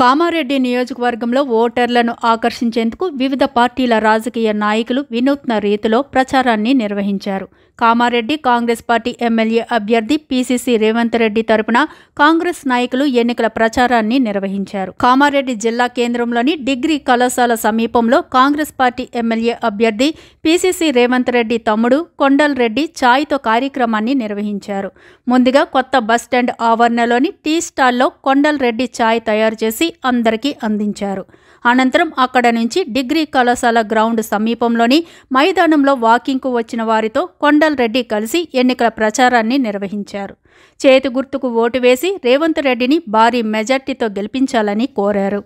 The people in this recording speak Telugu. కామారెడ్డి నియోజకవర్గంలో ఓటర్లను ఆకర్షించేందుకు వివిధ పార్టీల రాజకీయ నాయకులు వినూత్న రీతిలో ప్రచారాన్ని నిర్వహించారు. కామారెడ్డి కాంగ్రెస్ పార్టీ ఎమ్మెల్యే అభ్యర్థి పీసీసీ రేవంత్ రెడ్డి తరపున కాంగ్రెస్ నాయకులు ఎన్నికల ప్రచారాన్ని నిర్వహించారు. కామారెడ్డి జిల్లా కేంద్రంలోని డిగ్రీ కళాశాల సమీపంలో కాంగ్రెస్ పార్టీ ఎమ్మెల్యే అభ్యర్థి పీసీసీ రేవంత్ రెడ్డి తమ్ముడు కోండల్ రెడ్డి ఛాయ్తో కార్యక్రమాన్ని నిర్వహించారు. ముందుగా కొత్త బస్టాండ్ ఆవరణలోని టీ స్టాల్లో కోండల్ రెడ్డి ఛాయ్ తయారు చేసి అందరికీ అందించారు. అనంతరం అక్కడ నుంచి డిగ్రీ కళాశాల గ్రౌండ్ సమీపంలోని మైదానంలో వాకింగ్కు వచ్చిన వారితో కోండల్ రెడ్డి కలిసి ఎన్నికల ప్రచారాన్ని నిర్వహించారు. చేతి గుర్తుకు ఓటు వేసి రేవంత్ రెడ్డిని భారీ మెజార్టీతో గెలిపించాలని కోరారు.